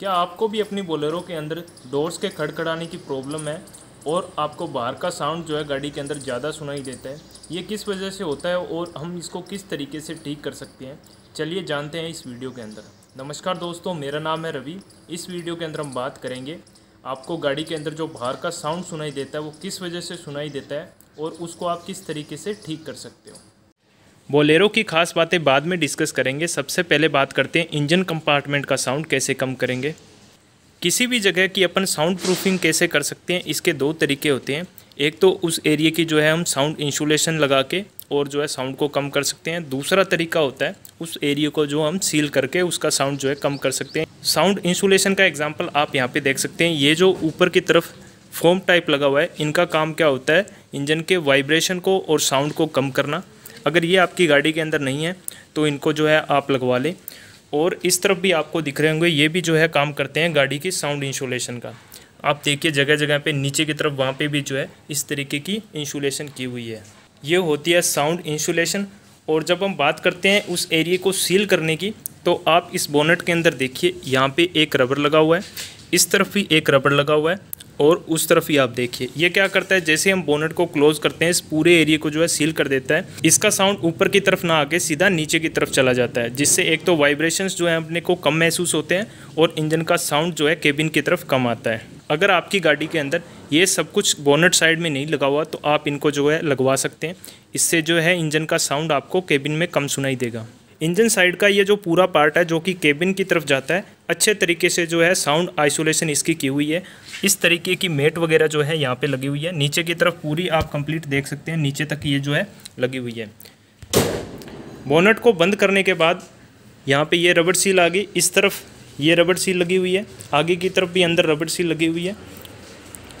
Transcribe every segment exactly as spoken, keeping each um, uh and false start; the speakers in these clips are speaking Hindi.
क्या आपको भी अपनी बोलेरो के अंदर डोर्स के खड़खड़ाने की प्रॉब्लम है और आपको बाहर का साउंड जो है गाड़ी के अंदर ज़्यादा सुनाई देता है? ये किस वजह से होता है और हम इसको किस तरीके से ठीक कर सकते हैं, चलिए जानते हैं इस वीडियो के अंदर। नमस्कार दोस्तों, मेरा नाम है रवि। इस वीडियो के अंदर हम बात करेंगे आपको गाड़ी के अंदर जो बाहर का साउंड सुनाई देता है वो किस वजह से सुनाई देता है और उसको आप किस तरीके से ठीक कर सकते हो। बोलेरो की खास बातें बाद में डिस्कस करेंगे। सबसे पहले बात करते हैं इंजन कंपार्टमेंट का साउंड कैसे कम करेंगे। किसी भी जगह की अपन साउंड प्रूफिंग कैसे कर सकते हैं, इसके दो तरीके होते हैं। एक तो उस एरिया की जो है हम साउंड इंसुलेशन लगा के और जो है साउंड को कम कर सकते हैं। दूसरा तरीका होता है उस एरिया को जो हम सील करके उसका साउंड जो है कम कर सकते हैं। साउंड इंसुलेशन का एग्जांपल आप यहाँ पे देख सकते हैं। ये जो ऊपर की तरफ फोम टाइप लगा हुआ है, इनका काम क्या होता है, इंजन के वाइब्रेशन को और साउंड को कम करना। अगर ये आपकी गाड़ी के अंदर नहीं है तो इनको जो है आप लगवा लें। और इस तरफ भी आपको दिख रहे होंगे, ये भी जो है काम करते हैं गाड़ी की साउंड इंसुलेशन का। आप देखिए जगह जगह पे नीचे की तरफ, वहाँ पे भी जो है इस तरीके की इंसुलेशन की हुई है। ये होती है साउंड इंसुलेशन। और जब हम बात करते हैं उस एरिया को सील करने की, तो आप इस बोनेट के अंदर देखिए, यहाँ पे एक रबर लगा हुआ है, इस तरफ भी एक रबर लगा हुआ है और उस तरफ ही आप देखिए। ये क्या करता है, जैसे हम बोनेट को क्लोज करते हैं इस पूरे एरिया को जो है सील कर देता है। इसका साउंड ऊपर की तरफ ना आके सीधा नीचे की तरफ चला जाता है, जिससे एक तो वाइब्रेशंस जो है अपने को कम महसूस होते हैं और इंजन का साउंड जो है केबिन की तरफ कम आता है। अगर आपकी गाड़ी के अंदर ये सब कुछ बोनेट साइड में नहीं लगा हुआ तो आप इनको जो है लगवा सकते हैं। इससे जो है इंजन का साउंड आपको केबिन में कम सुनाई देगा। इंजन साइड का ये जो पूरा पार्ट है जो कि केबिन की तरफ जाता है, अच्छे तरीके से जो है साउंड आइसोलेशन इसकी की हुई है। इस तरीके की मेट वगैरह जो है यहाँ पे लगी हुई है। नीचे की तरफ पूरी आप कंप्लीट देख सकते हैं, नीचे तक ये जो है लगी हुई है। बोनेट को बंद करने के बाद यहाँ पे ये रबड़ सील आ गई, इस तरफ ये रबड़ सील लगी हुई है, आगे की तरफ भी अंदर रबड़ सील लगी हुई है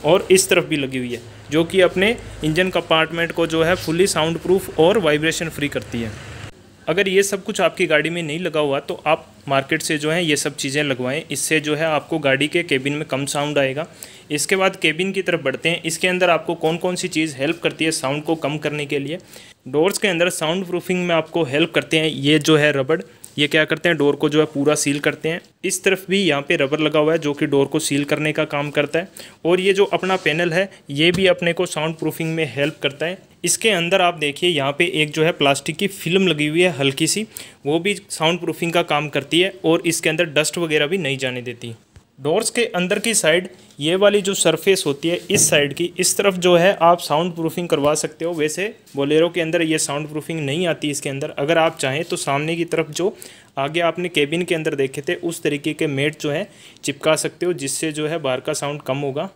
और इस तरफ भी लगी हुई है, जो कि अपने इंजन कंपार्टमेंट को जो है फुली साउंड प्रूफ और वाइब्रेशन फ्री करती है। अगर ये सब कुछ आपकी गाड़ी में नहीं लगा हुआ तो आप मार्केट से जो है ये सब चीज़ें लगवाएं। इससे जो है आपको गाड़ी के केबिन में कम साउंड आएगा। इसके बाद केबिन की तरफ बढ़ते हैं। इसके अंदर आपको कौन कौन सी चीज़ हेल्प करती है साउंड को कम करने के लिए? डोर्स के अंदर साउंड प्रूफिंग में आपको हेल्प करते हैं ये जो है रबड़। ये क्या करते हैं, डोर को जो है पूरा सील करते हैं। इस तरफ भी यहाँ पे रबर लगा हुआ है जो कि डोर को सील करने का काम करता है। और ये जो अपना पैनल है ये भी अपने को साउंड प्रूफिंग में हेल्प करता है। इसके अंदर आप देखिए यहाँ पे एक जो है प्लास्टिक की फिल्म लगी हुई है हल्की सी, वो भी साउंड प्रूफिंग का काम करती है और इसके अंदर डस्ट वगैरह भी नहीं जाने देती। डोर्स के अंदर की साइड ये वाली जो सरफेस होती है इस साइड की, इस तरफ जो है आप साउंड प्रूफिंग करवा सकते हो। वैसे बोलेरो के अंदर ये साउंड प्रूफिंग नहीं आती। इसके अंदर अगर आप चाहें तो सामने की तरफ जो आगे आपने केबिन के अंदर देखे थे उस तरीके के मेट जो है चिपका सकते हो, जिससे जो है बाहर का साउंड कम होगा।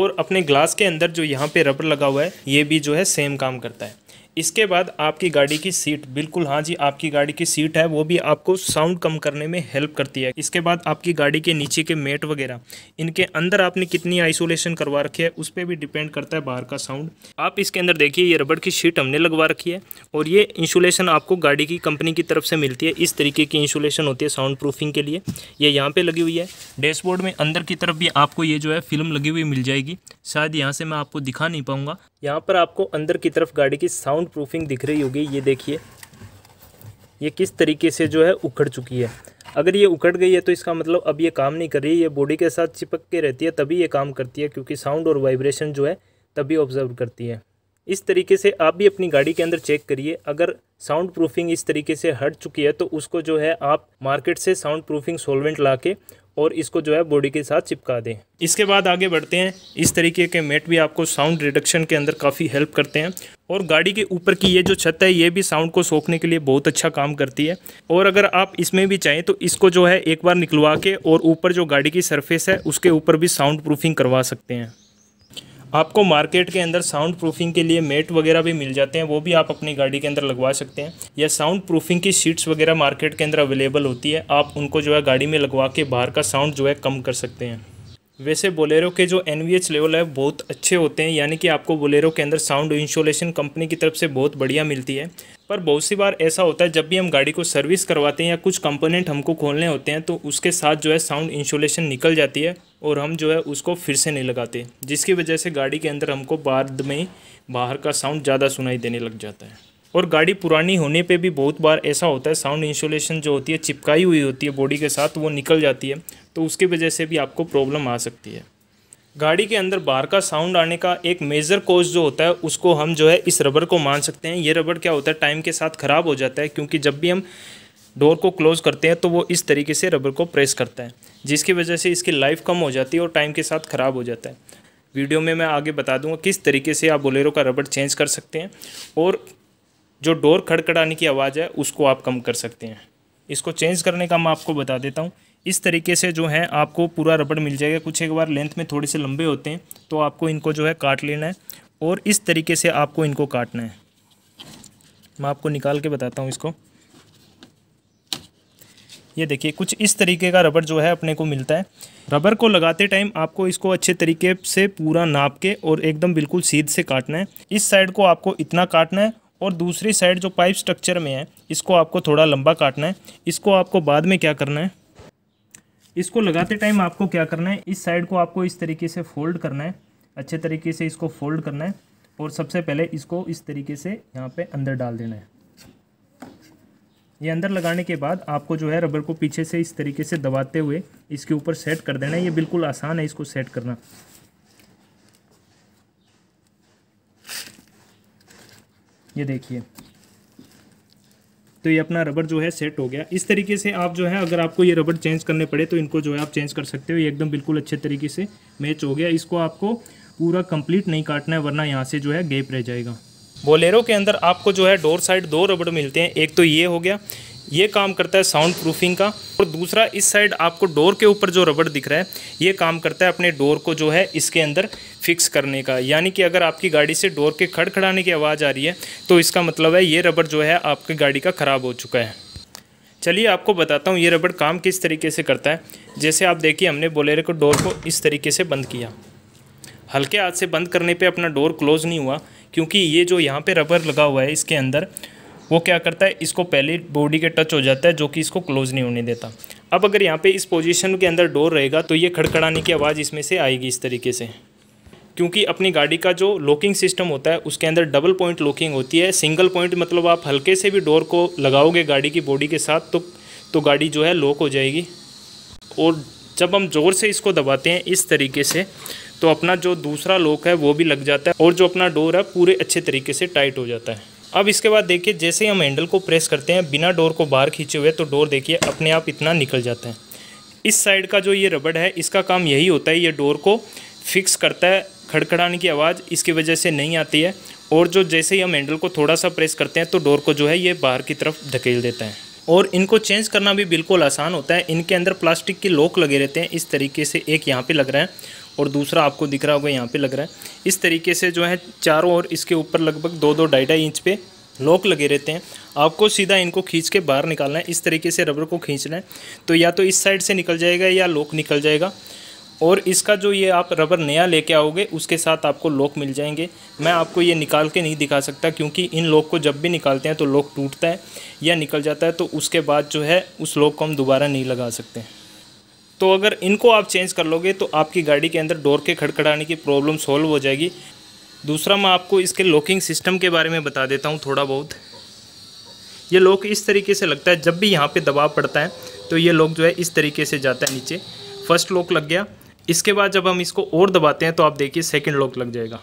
और अपने ग्लास के अंदर जो यहाँ पे रबर लगा हुआ है ये भी जो है सेम काम करता है। इसके बाद आपकी गाड़ी की सीट, बिल्कुल हाँ जी आपकी गाड़ी की सीट है, वो भी आपको साउंड कम करने में हेल्प करती है। इसके बाद आपकी गाड़ी के नीचे के मेट वगैरह, इनके अंदर आपने कितनी आइसोलेशन करवा रखी है उस पर भी डिपेंड करता है बाहर का साउंड। आप इसके अंदर देखिए ये रबड़ की शीट हमने लगवा रखी है और ये इंसुलेशन आपको गाड़ी की कंपनी की तरफ से मिलती है। इस तरीके की इंसुलेशन होती है साउंड प्रूफिंग के लिए, ये यहाँ पर लगी हुई है। डैशबोर्ड में अंदर की तरफ भी आपको ये जो है फिल्म लगी हुई मिल जाएगी। शायद यहाँ से मैं आपको दिखा नहीं पाऊँगा। यहाँ पर आपको अंदर की तरफ गाड़ी की साउंड प्रूफिंग दिख रही होगी। ये देखिए ये किस तरीके से जो है उखड़ चुकी है। अगर ये उखड़ गई है तो इसका मतलब अब ये काम नहीं कर रही है। ये बॉडी के साथ चिपक के रहती है तभी ये काम करती है, क्योंकि साउंड और वाइब्रेशन जो है तभी ऑब्जर्व करती है। इस तरीके से आप भी अपनी गाड़ी के अंदर चेक करिए। अगर साउंड प्रूफिंग इस तरीके से हट चुकी है तो उसको जो है आप मार्केट से साउंड प्रूफिंग सॉल्वेंट ला के और इसको जो है बॉडी के साथ चिपका दें। इसके बाद आगे बढ़ते हैं। इस तरीके के मेट भी आपको साउंड रिडक्शन के अंदर काफ़ी हेल्प करते हैं। और गाड़ी के ऊपर की ये जो छत है ये भी साउंड को सोखने के लिए बहुत अच्छा काम करती है। और अगर आप इसमें भी चाहें तो इसको जो है एक बार निकलवा के और ऊपर जो गाड़ी की सरफेस है उसके ऊपर भी साउंड प्रूफिंग करवा सकते हैं। आपको मार्केट के अंदर साउंड प्रूफिंग के लिए मेट वगैरह भी मिल जाते हैं, वो भी आप अपनी गाड़ी के अंदर लगवा सकते हैं। या साउंड प्रूफिंग की शीट्स वगैरह मार्केट के अंदर अवेलेबल होती है, आप उनको जो है गाड़ी में लगवा के बाहर का साउंड जो है कम कर सकते हैं। वैसे बोलेरो के जो एन वी एच लेवल है बहुत अच्छे होते हैं, यानी कि आपको बोलेरो के अंदर साउंड इंसुलेशन कंपनी की तरफ से बहुत बढ़िया मिलती है। पर बहुत सी बार ऐसा होता है जब भी हम गाड़ी को सर्विस करवाते हैं या कुछ कंपोनेंट हमको खोलने होते हैं तो उसके साथ जो है साउंड इंसुलेशन निकल जाती है और हम जो है उसको फिर से नहीं लगाते, जिसकी वजह से गाड़ी के अंदर हमको बाद में बाहर का साउंड ज़्यादा सुनाई देने लग जाता है। और गाड़ी पुरानी होने पे भी बहुत बार ऐसा होता है साउंड इंसुलेशन जो होती है चिपकाई हुई होती है बॉडी के साथ, वो निकल जाती है। तो उसकी वजह से भी आपको प्रॉब्लम आ सकती है। गाड़ी के अंदर बाहर का साउंड आने का एक मेजर कॉज जो होता है उसको हम जो है इस रबर को मान सकते हैं। ये रबर क्या होता है, टाइम के साथ ख़राब हो जाता है, क्योंकि जब भी हम डोर को क्लोज़ करते हैं तो वो इस तरीके से रबर को प्रेस करता है, जिसकी वजह से इसकी लाइफ कम हो जाती है और टाइम के साथ ख़राब हो जाता है। वीडियो में मैं आगे बता दूंगा किस तरीके से आप बोलेरो का रबर चेंज कर सकते हैं और जो डोर खड़खड़ाने की आवाज़ है उसको आप कम कर सकते हैं। इसको चेंज करने का मैं आपको बता देता हूँ। इस तरीके से जो है आपको पूरा रबड़ मिल जाएगा। कुछ एक बार लेंथ में थोड़े से लंबे होते हैं तो आपको इनको जो है काट लेना है और इस तरीके से आपको इनको काटना है। मैं आपको निकाल के बताता हूँ इसको। ये देखिए, कुछ इस तरीके का रबड़ जो है अपने को मिलता है। रबर को लगाते टाइम आपको इसको अच्छे तरीके से पूरा नाप के और एकदम बिल्कुल सीधे से काटना है। इस साइड को आपको इतना काटना है और दूसरी साइड जो पाइप स्ट्रक्चर में है इसको आपको थोड़ा लंबा काटना है। इसको आपको बाद में क्या करना है, इसको लगाते टाइम आपको क्या करना है, इस साइड को आपको इस तरीके से फोल्ड करना है, अच्छे तरीके से इसको फोल्ड करना है और सबसे पहले इसको इस तरीके से यहाँ पे अंदर डाल देना है। ये अंदर लगाने के बाद आपको जो है रबर को पीछे से इस तरीके से दबाते हुए इसके ऊपर सेट कर देना है। ये बिल्कुल आसान है इसको सेट करना। ये देखिए, तो ये अपना रबर जो है सेट हो गया। इस तरीके से आप जो है अगर आपको ये रबर चेंज करने पड़े तो इनको जो है आप चेंज कर सकते हो। ये एकदम बिल्कुल अच्छे तरीके से मैच हो गया। इसको आपको पूरा कंप्लीट नहीं काटना है वरना यहाँ से जो है गैप रह जाएगा। बोलेरो के अंदर आपको जो है डोर साइड दो रबड़ मिलते हैं। एक तो ये हो गया, ये काम करता है साउंड प्रूफिंग का, और दूसरा इस साइड आपको डोर के ऊपर जो रबड़ दिख रहा है ये काम करता है अपने डोर को जो है इसके अंदर फिक्स करने का। यानी कि अगर आपकी गाड़ी से डोर के खड़खड़ाने की आवाज़ आ रही है तो इसका मतलब है ये रबड़ जो है आपकी गाड़ी का ख़राब हो चुका है। चलिए आपको बताता हूँ ये रबड़ काम किस तरीके से करता है। जैसे आप देखिए, हमने बोलेरो को डोर को इस तरीके से बंद किया। हल्के हाथ से बंद करने पर अपना डोर क्लोज़ नहीं हुआ, क्योंकि ये जो यहाँ पर रबड़ लगा हुआ है इसके अंदर वो क्या करता है, इसको पहले बॉडी के टच हो जाता है जो कि इसको क्लोज़ नहीं होने देता। अब अगर यहाँ पे इस पोजीशन के अंदर डोर रहेगा तो ये खड़खड़ाने की आवाज़ इसमें से आएगी इस तरीके से, क्योंकि अपनी गाड़ी का जो लॉकिंग सिस्टम होता है उसके अंदर डबल पॉइंट लॉकिंग होती है। सिंगल पॉइंट मतलब आप हल्के से भी डोर को लगाओगे गाड़ी की बॉडी के साथ तो, तो गाड़ी जो है लॉक हो जाएगी। और जब हम ज़ोर से इसको दबाते हैं इस तरीके से तो अपना जो दूसरा लॉक है वो भी लग जाता है और जो अपना डोर है पूरे अच्छे तरीके से टाइट हो जाता है। अब इसके बाद देखिए, जैसे हम हैंडल को प्रेस करते हैं बिना डोर को बाहर खींचे हुए तो डोर देखिए अपने आप इतना निकल जाता है। इस साइड का जो ये रबड़ है इसका काम यही होता है, ये डोर को फिक्स करता है। खड़खड़ाने की आवाज़ इसकी वजह से नहीं आती है और जो जैसे ही हम हैंडल को थोड़ा सा प्रेस करते हैं तो डोर को जो है ये बाहर की तरफ धकेल देता है। और इनको चेंज करना भी बिल्कुल आसान होता है। इनके अंदर प्लास्टिक के लॉक लगे रहते हैं। इस तरीके से एक यहाँ पे लग रहा है और दूसरा आपको दिख रहा होगा यहाँ पे लग रहा है। इस तरीके से जो है चारों ओर इसके ऊपर लगभग दो दो ढाई ढाई इंच पे लॉक लगे रहते हैं। आपको सीधा इनको खींच के बाहर निकालना है। इस तरीके से रबर को खींचना है तो या तो इस साइड से निकल जाएगा या लॉक निकल जाएगा। और इसका जो ये आप रबर नया लेके आओगे उसके साथ आपको लॉक मिल जाएंगे। मैं आपको ये निकाल के नहीं दिखा सकता, क्योंकि इन लॉक को जब भी निकालते हैं तो लॉक टूटता है या निकल जाता है, तो उसके बाद जो है उस लॉक को हम दोबारा नहीं लगा सकते। तो अगर इनको आप चेंज कर लोगे तो आपकी गाड़ी के अंदर डोर के खड़खड़ाने की प्रॉब्लम सॉल्व हो जाएगी। दूसरा, मैं आपको इसके लॉकिंग सिस्टम के बारे में बता देता हूँ थोड़ा बहुत। ये लॉक इस तरीके से लगता है, जब भी यहाँ पर दबाव पड़ता है तो ये लॉक जो है इस तरीके से जाता है नीचे। फर्स्ट लॉक लग गया, इसके बाद जब हम इसको और दबाते हैं तो आप देखिए सेकंड लॉक लग जाएगा।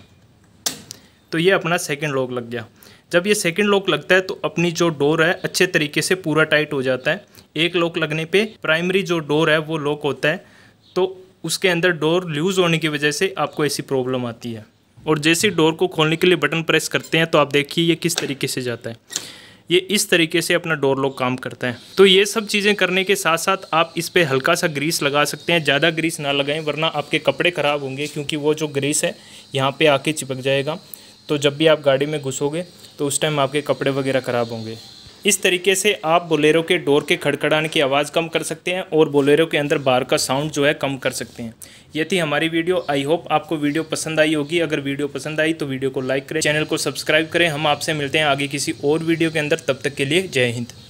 तो ये अपना सेकंड लॉक लग गया। जब ये सेकंड लॉक लगता है तो अपनी जो डोर है अच्छे तरीके से पूरा टाइट हो जाता है। एक लॉक लगने पे प्राइमरी जो डोर है वो लॉक होता है, तो उसके अंदर डोर लूज़ होने की वजह से आपको ऐसी प्रॉब्लम आती है। और जैसे डोर को खोलने के लिए बटन प्रेस करते हैं तो आप देखिए ये किस तरीके से जाता है। ये इस तरीके से अपना डोर लॉक काम करता है। तो ये सब चीज़ें करने के साथ साथ आप इस पर हल्का सा ग्रीस लगा सकते हैं। ज़्यादा ग्रीस ना लगाएं वरना आपके कपड़े ख़राब होंगे, क्योंकि वो जो ग्रीस है यहाँ पे आके चिपक जाएगा। तो जब भी आप गाड़ी में घुसोगे तो उस टाइम आपके कपड़े वगैरह ख़राब होंगे। इस तरीके से आप बोलेरो के डोर के खड़खड़ाने की आवाज़ कम कर सकते हैं और बोलेरो के अंदर बाहर का साउंड जो है कम कर सकते हैं। ये थी हमारी वीडियो। आई होप आपको वीडियो पसंद आई होगी। अगर वीडियो पसंद आई तो वीडियो को लाइक करें, चैनल को सब्सक्राइब करें। हम आपसे मिलते हैं आगे किसी और वीडियो के अंदर। तब तक के लिए जय हिंद।